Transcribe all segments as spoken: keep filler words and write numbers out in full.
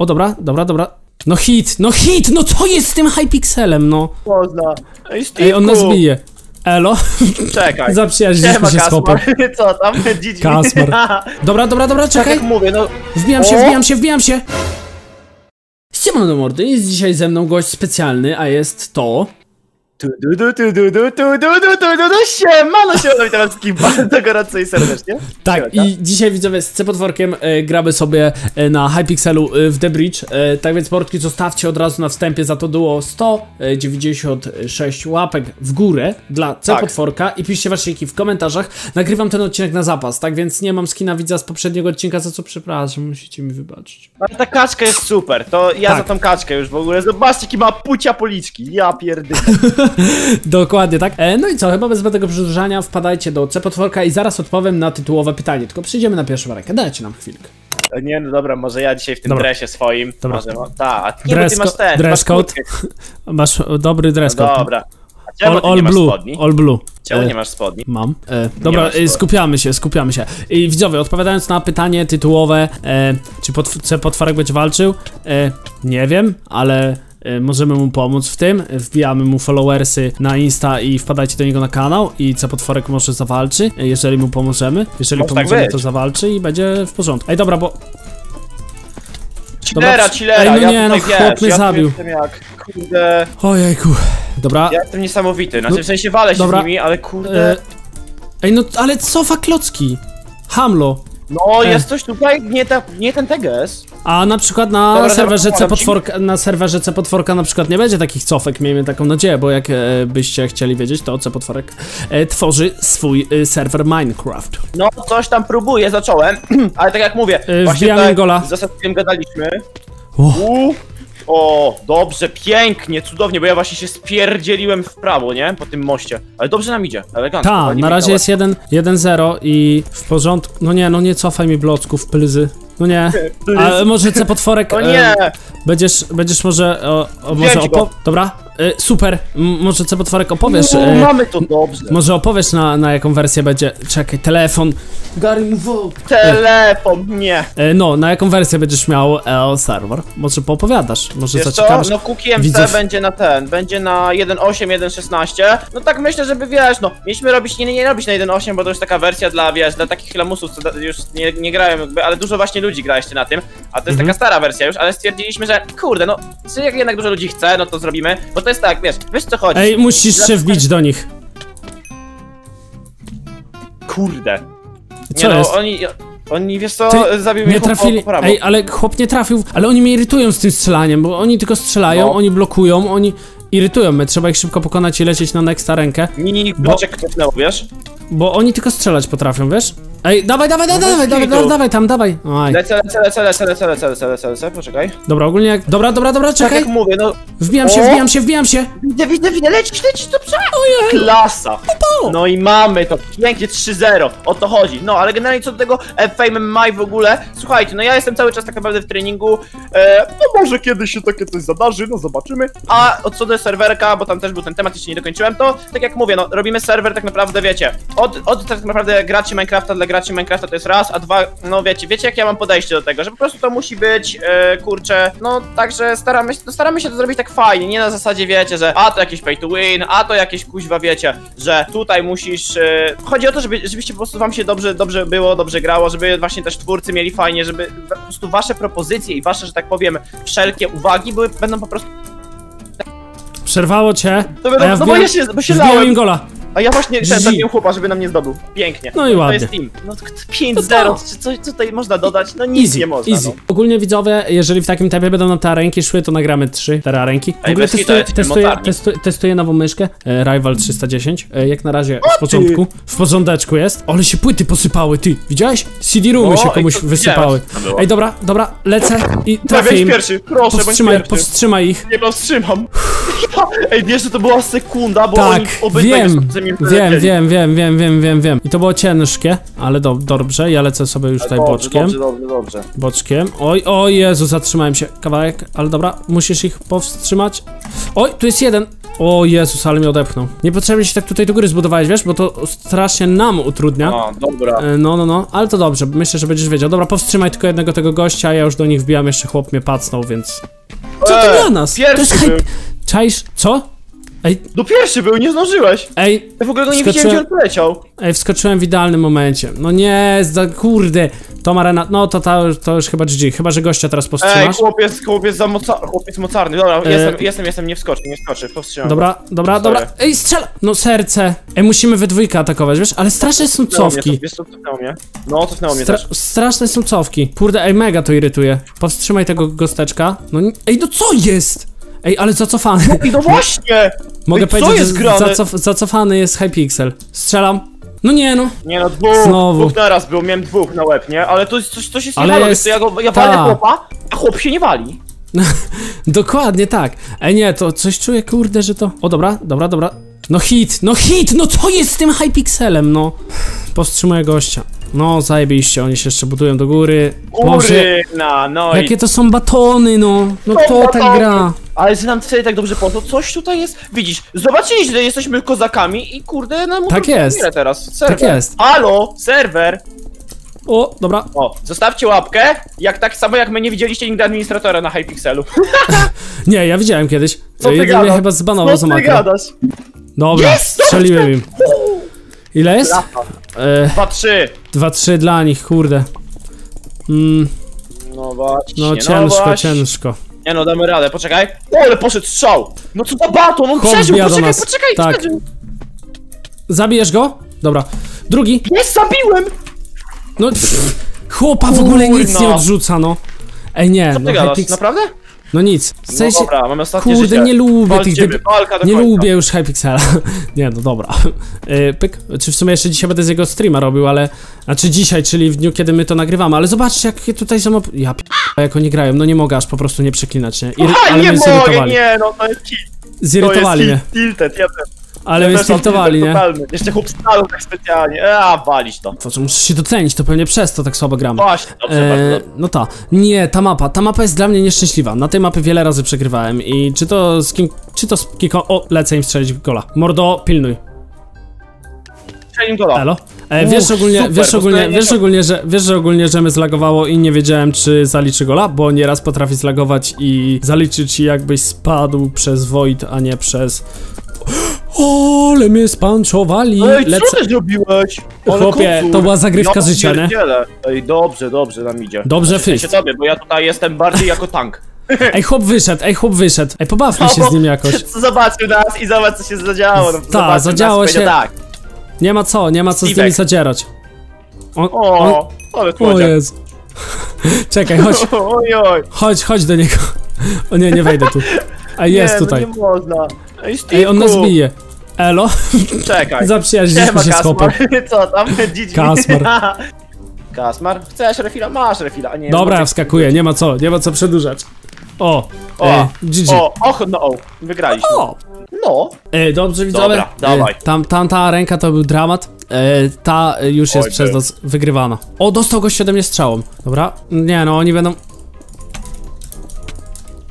O, dobra, dobra, dobra. No hit, no hit, no co jest z tym Hypixelem, no? Można. Ej, Ej, on nas bije. Elo. Czekaj. Zaprzyjaźniliśmy się z chłopem. Co tam? Kasper. Dobra, dobra, dobra, czekaj. Tak jak mówię, no. Wbijam się, wbijam się, wbijam się. Siemano do mordy, jest dzisiaj ze mną gość specjalny, a jest to... Tu du du tu du du tu du du tu du du siemano, siemano, witam wszystkich bardzo gorąco i serdecznie. Tak, i dzisiaj widzowie z CPotworkiem e, gramy sobie e, na Hypixelu e, w The Bridge. e, Tak więc mordki, zostawcie od razu na wstępie za to było sto dziewięćdziesiąt sześć łapek w górę dla CPotworka, tak. I piszcie wasze linki w komentarzach. Nagrywam ten odcinek na zapas, tak więc nie mam skina widza z poprzedniego odcinka, za co przepraszam, musicie mi wybaczyć. Ale ta kaczka jest super, to ja tak. Za tą kaczkę już w ogóle, zobaczcie jaki ma pucia policzki, ja pierdolę. Dokładnie tak. E, no i co, chyba bez zbędnego przedłużania wpadajcie do CPotworka i zaraz odpowiem na tytułowe pytanie. Tylko przyjdziemy na pierwszą rękę, dajcie nam chwilkę. Nie, no dobra, może ja dzisiaj w tym dobra. dresie swoim. Dobra. Może, no, ta. Nie, dress, bo ty masz ten, dress masz code. Masz dobry dress code. Dobra. All, all, blue, all blue. Czemu nie masz spodni? Mam. E, dobra, masz spodni. skupiamy się, skupiamy się. I widzowie, odpowiadając na pytanie tytułowe, e, czy CPotworek będzie walczył? E, nie wiem, ale... możemy mu pomóc w tym, wbijamy mu followersy na Insta i wpadajcie do niego na kanał i CPotworek może zawalczy, jeżeli mu pomożemy, jeżeli może pomożemy tak to zawalczy i będzie w porządku. Ej dobra, bo... Chillera, dobra, chillera, ej, no nie, ja no chłop mnie ja zabił. Jak, kurde... Ojejku, dobra. Ja jestem niesamowity, znaczy no, w sensie walę się dobra. z nimi, ale kurde... Ej no, ale cofa klocki, hamlo. No, jest coś tutaj, nie, ta, nie ten T G S. A na przykład na dobra, serwerze CPotworka, na serwerze CPotworka na przykład nie będzie takich cofek, miejmy taką nadzieję, bo jak e, byście chcieli wiedzieć, to CPotworek e, tworzy swój e, serwer Minecraft. No, coś tam próbuję, zacząłem, ale tak jak mówię, e, właśnie tak gola. z zasadkiem gadaliśmy. U, o, dobrze, pięknie, cudownie, bo ja właśnie się spierdzieliłem w prawo, nie? Po tym moście, ale dobrze nam idzie, elegancko. Tak, na razie jest jeden zero i w porządku, no nie, no nie cofaj mi blocków, pylzy. No nie, ale może CPotworek. O nie! E, będziesz, będziesz może. O, o, może opo Dobra, e, super. M może CPotworek opowiesz. No, e, mamy to dobrze. Może opowiesz na, na jaką wersję będzie. Czekaj, telefon. Garnwood. Telefon, nie. E, no, na jaką wersję będziesz miał e, serwer? Może poopowiadasz. Może zaciekawisz. No, Q Q M C będzie na ten. Będzie na jeden osiem, jeden szesnaście. No tak myślę, żeby wiesz, no. Mieliśmy robić, nie, nie robić na jeden osiem, bo to jest taka wersja dla, wiesz, dla takich lamusów, co już nie, nie grają, jakby, ale dużo właśnie ludzi. Ludzi gra jeszcze na tym, a to jest mm-hmm. taka stara wersja już, ale stwierdziliśmy, że kurde, no jak jednak dużo ludzi chce, no to zrobimy, bo to jest tak, wiesz, wiesz co chodzi. Ej, musisz Dla... się wbić do nich. Kurde. Co nie, jest? No, oni, oni, wiesz co, Ty... zabił mnie trafili... po, po Ej, ale chłop nie trafił, ale oni mnie irytują z tym strzelaniem, bo oni tylko strzelają, no. oni blokują, oni irytują mnie, trzeba ich szybko pokonać i lecieć na nexta rękę. Nie, nie, nie, bo... kto wiesz? Bo oni tylko strzelać potrafią, wiesz? Ej, dawaj, dawaj, no dawaj, dawaj, dawaj, dawaj, tam, dawaj. Aj. Lecę, lecę, lecę, lecę, lecę, lecę, lecę, lecę, lecę, poczekaj. Dobra, ogólnie jak... Dobra, dobra, dobra, czekaj. Tak jak mówię, no... Wbijam o! się, wbijam się, wbijam się. Widzę, widzę, widzę, lecisz, lecisz, dobrze. Ojej. Klasa. No i mamy to, pięknie, trzy zero, o to chodzi. No, ale generalnie co do tego FameMMA w ogóle, słuchajcie, no ja jestem cały czas tak naprawdę w treningu. E, no może kiedyś się takie coś zadarzy, no zobaczymy. A od co do serwerka, bo tam też był ten temat, jeszcze nie dokończyłem, to tak jak mówię, no robimy serwer tak naprawdę, wiecie, od, od tak naprawdę graczy Minecrafta dla graczy Minecrafta to jest raz, a dwa, no wiecie, wiecie jak ja mam podejście do tego, że po prostu to musi być, yy, kurczę, no także staramy się, no, staramy się to zrobić tak fajnie, nie na zasadzie wiecie, że a to jakieś pay to win, a to jakieś kuźwa wiecie, że tutaj musisz, yy, chodzi o to, żeby, żebyście po prostu wam się dobrze, dobrze było, dobrze grało, żeby właśnie też twórcy mieli fajnie, żeby po prostu wasze propozycje i wasze, że tak powiem, wszelkie uwagi były, będą po prostu... Przerwało cię, to będą, a ja no, wbiłem, bo ja się, bo się wbiłem gola. A ja właśnie zabiłem chłopa, żeby nam nie zdobył. Pięknie. No i ładnie. To jest team. No pięć zero, czy coś tutaj można dodać? No nic easy, nie można. Easy. No. Ogólnie widzowie, jeżeli w takim tempie będą nam te arenki szły, to nagramy trzy te arenki. W ogóle testuję, testuję, testuję, testuję nową myszkę, e, Rival trzysta dziesięć. E, jak na razie w początku, w porządeczku jest. Ale się płyty posypały, ty, widziałeś? C D rumy się komuś wysypały. Ej, dobra, dobra, lecę i trafię im. Pierwszy, proszę, powstrzymaj, bądź pierwszy. Powstrzymaj ich. Nie powstrzymam. Ej, wiesz, że to była sekunda, bo tak, oni obydwaj Wiem, wiem, wiem, wiem, wiem, wiem, wiem. I to było ciężkie, ale do, dobrze, ja lecę sobie już tutaj dobrze, boczkiem. Dobrze, dobrze, dobrze. Boczkiem. Oj, o Jezu, zatrzymałem się. Kawałek, ale dobra, musisz ich powstrzymać. Oj, tu jest jeden. O Jezus, ale mnie odepchnął. Niepotrzebnie się tak tutaj do góry zbudowałeś, wiesz, bo to strasznie nam utrudnia. A, dobra. No, no, no, ale to dobrze, myślę, że będziesz wiedział. Dobra, powstrzymaj tylko jednego tego gościa, ja już do nich wbijam, jeszcze chłop mnie pacnął, więc... Co to dla nas? Pierwszy był. Czaisz? Co? Ej. No pierwszy był, nie zdążyłeś. Ej. Ja w ogóle go nie widziałem, gdzie on poleciał. Ej, wskoczyłem w idealnym momencie. No nie, za kurde. Tom Arena, no to, to, to już chyba G G. Chyba, że gościa teraz powstrzymasz. Ej, chłopiec, chłopiec za moca... chłopiec mocarny. Dobra, e... jestem, jestem, jestem, nie wskoczy, nie wskoczy, powstrzymam. Dobra, dobra, sorry. Dobra. Ej, strzela! No serce. Ej, musimy we dwójkę atakować, wiesz? Ale straszne są cofki. Wiesz co, cofnęło mnie. No, cofnęło mnie Stra też. Straszne są cofki. Kurde, ej, mega to irytuje. Powstrzymaj tego gosteczka. No, ej, no co jest? Ej, ale zacofany. No, no właśnie! Mogę ej, powiedzieć, jest że zacof zacofany jest Hypixel. Strzelam. No nie no. Nie no, dwóch, znowu. Dwóch naraz był, miałem dwóch na łeb, nie? Ale to jest coś, coś jest ale niewalo, jest... ja, go, ja walę chłopa, a chłop się nie wali. Dokładnie tak. Ej nie, to coś czuję, kurde, że to... O dobra, dobra, dobra. No hit, no hit, no co jest z tym Hypixelem, no? Powstrzymuję gościa. No zajebiście, oni się jeszcze budują do góry. Kurna, no i... Jakie to są batony, no. No kto tak gra? Ale że nam wtedy tak dobrze poszło, coś tutaj jest... Widzisz, zobaczyli, że jesteśmy kozakami i kurde, no... Tak jest, teraz. Serwer. Tak jest. Halo, serwer! O, dobra. O, zostawcie łapkę, jak tak samo jak my nie widzieliście nigdy administratora na Hypixelu. Nie, ja widziałem kiedyś. Co ty gadasz? Mnie chyba zbanował za makrę. Gadasz? Dobra, jest, strzeliłem im. Ile jest? dwa trzy. dwa trzy dla nich, kurde. Mm. No właśnie, no ciężko, no ciężko. Nie no, damy radę, poczekaj. O, ale poszedł strzał! No co za baton, on przeżył, poczekaj, nas. poczekaj, tak. przeżył. Zabijesz go? Dobra. Drugi. Nie, zabiłem! No, pff, chłopa w Kurna. ogóle nic nie odrzuca, no. Ej, nie, co ty no Hypix... Naprawdę? No nic. W sensie... No dobra, mamy ostatnie Kurde, życie. nie lubię Walcimy. tych debi... Nie końca. lubię już Hypixela. Nie, no dobra. Yy, pyk. Czy w sumie jeszcze dzisiaj będę z jego streama robił, ale... Znaczy dzisiaj, czyli w dniu, kiedy my to nagrywamy, ale zobaczcie, jakie tutaj są... Op... Ja p... jak oni grają, no nie mogę aż po prostu nie przeklinać, nie? Iry... Ale nie mnie zirytowali. Nie, no to jest... Zirytowali mnie. Tilted, ja też. Ale mnie stiltowali, nie? Jeszcze chłop stanął tak specjalnie, a walić to. To, muszę się docenić, to pewnie przez to tak słabo gramy. Właśnie, dobrze, e, bardzo. No ta, nie, ta mapa, ta mapa jest dla mnie nieszczęśliwa. Na tej mapie wiele razy przegrywałem i czy to z kim, czy to z Kiko... O, lecę im strzelić gola. Mordo, pilnuj. Strzelim gola. Elo? E, Uch, wiesz, ogólnie, super, wiesz, ogólnie, wiesz, ogólnie, że, wiesz, że ogólnie, że mnie zlagowało i nie wiedziałem, czy zaliczy gola, bo nieraz potrafi zlagować i zaliczyć, jakbyś spadł przez void, a nie przez... O, ale mnie spanczowali. Ej, co Lecę. ty zrobiłeś? Chłopie, to była zagrywka ja życia, nie? Ej, dobrze, dobrze nam idzie. Dobrze, fy. się tobie, bo ja tutaj jestem bardziej jako tank. Ej, chłop wyszedł, ej, chłop wyszedł. Ej, pobawmy się z nim jakoś. Zobaczył nas i zobacz, co się zadziało. Tak, zadziało nas, się. Tak. Nie ma co, nie ma co Stevek. z nimi zadzierać. On, o, on... ale O Jezu. Czekaj, chodź. Oj, oj. Chodź, chodź do niego. O nie, nie wejdę tu. A jest nie, tutaj. No nie można. Ej, Ej, on nas bije. Elo? Czekaj. Zaprzyjaźniliśmy się z chłopem. Co tam? Kasmar. Kasmar? Chcesz refila? Masz refila. A nie, Dobra, ja wskakuję. Nie ma co. Nie ma co przedłużać. O. O. G G. O. Och, no. Wygraliśmy. O. No. E, dobrze, widzowie. Dobra, dawaj. E, tam, tam ta ręka to był dramat. E, ta już jest Oj, przez nas wygrywana. O, dostał gość ode mnie strzałą. Dobra. Nie no, oni będą...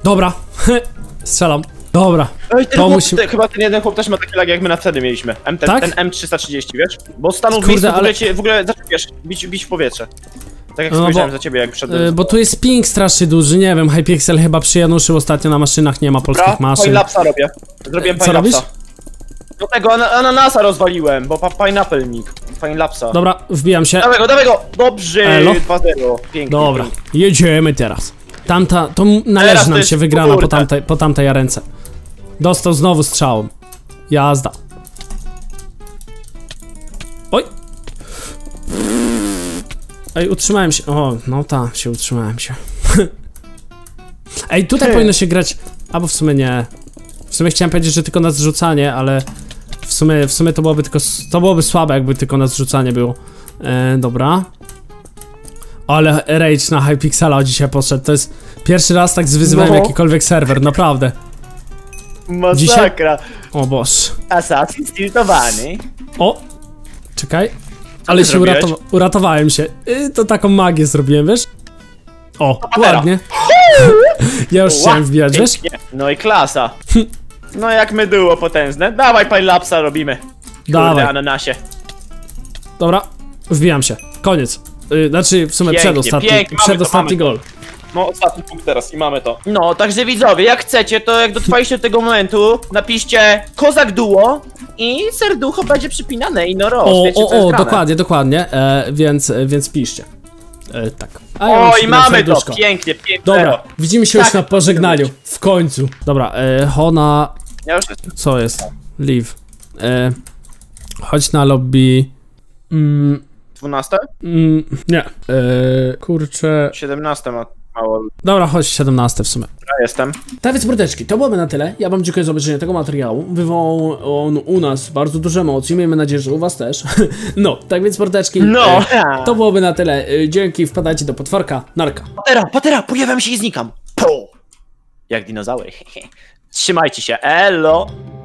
Dobra. Strzelam. Dobra. Ej, ten to chłop, musimy... te, chyba ten jeden chłop też ma takie lagi, jak my na wtedy mieliśmy. M, ten, tak? Ten M trzysta trzydzieści, wiesz? Bo stanął w miejscu, ale... w ogóle, cię, w ogóle zaczniesz bić, bić w powietrze. Tak jak no powiedziałem za ciebie, jak wszedłem. Yy, bo tu jest ping strasznie duży, nie wiem, Hypixel chyba przyjanuszył ostatnio na maszynach, nie ma polskich Dobra, maszyn. Pajlapsa robię. Zrobiłem e, co robisz? Do tego an ananasa rozwaliłem, bo pa pineapple nick. Pineapple. Dobra, wbijam się. Dawaj go, dawaj go! Dobrze! dwa zero. Pięknie. Dobra, pięknie. Jedziemy teraz. Tamta, to należy teraz nam się wygrana po tamtej, po tamtej ręce. Dostał znowu strzałą. Jazda. Oj. Ej, utrzymałem się. O, no ta, się utrzymałem się. Ej, tutaj hey. powinno się grać... Albo w sumie nie. W sumie chciałem powiedzieć, że tylko na zrzucanie, ale... W sumie, w sumie to byłoby tylko... To byłoby słabe, jakby tylko na zrzucanie było. E, dobra. Ale rage na Hypixela dzisiaj poszedł. To jest pierwszy raz tak zwyzywałem no. jakikolwiek serwer, naprawdę. Masakra. Dzisiaj... O boż. Assassin stiltowany. O! Czekaj. Co Ale się uratowa uratowałem się. Yy, to taką magię zrobiłem, wiesz? O, ładnie. Ja już chciałem wbijać, wiesz? No i klasa. No jak mydło potężne. Dawaj pile-lapsa robimy. Dawaj. Ananasie. Dobra, wbijam się. Koniec. Yy, znaczy w sumie pięknie, przedostatni, pięknie. Przedostatni to, gol. No ostatni punkt teraz i mamy to. No, także widzowie, jak chcecie, to jak dotrwaliście do tego momentu, napiszcie Kozak Duo i serducho będzie przypinane i no roz, O, wiecie, o, o, dokładnie, dokładnie, e, więc, więc piszcie. E, tak. A ja o, i mamy serduszko. To, pięknie, pięknie. Dobra, widzimy się tak, już na pożegnaniu, w końcu. Dobra, e, Hona... Ja już... Co jest? Leave. E, chodź na lobby... Mm. dwunasta? Mm, nie. Eee, kurczę... siedemnaście ma mało. Dobra, chodź, siedemnaście w sumie. Ja jestem. Tak więc, mordeczki, to byłoby na tyle. Ja wam dziękuję za obejrzenie tego materiału. Wywołał on u nas bardzo dużo emocji. Miejmy nadzieję, że u was też. No, tak więc, mordeczki, no. E, to byłoby na tyle. E, dzięki, wpadajcie do potworka. Narka. Patera, patera, pojawiam się i znikam. Po. Jak dinozaury. Trzymajcie się. Elo.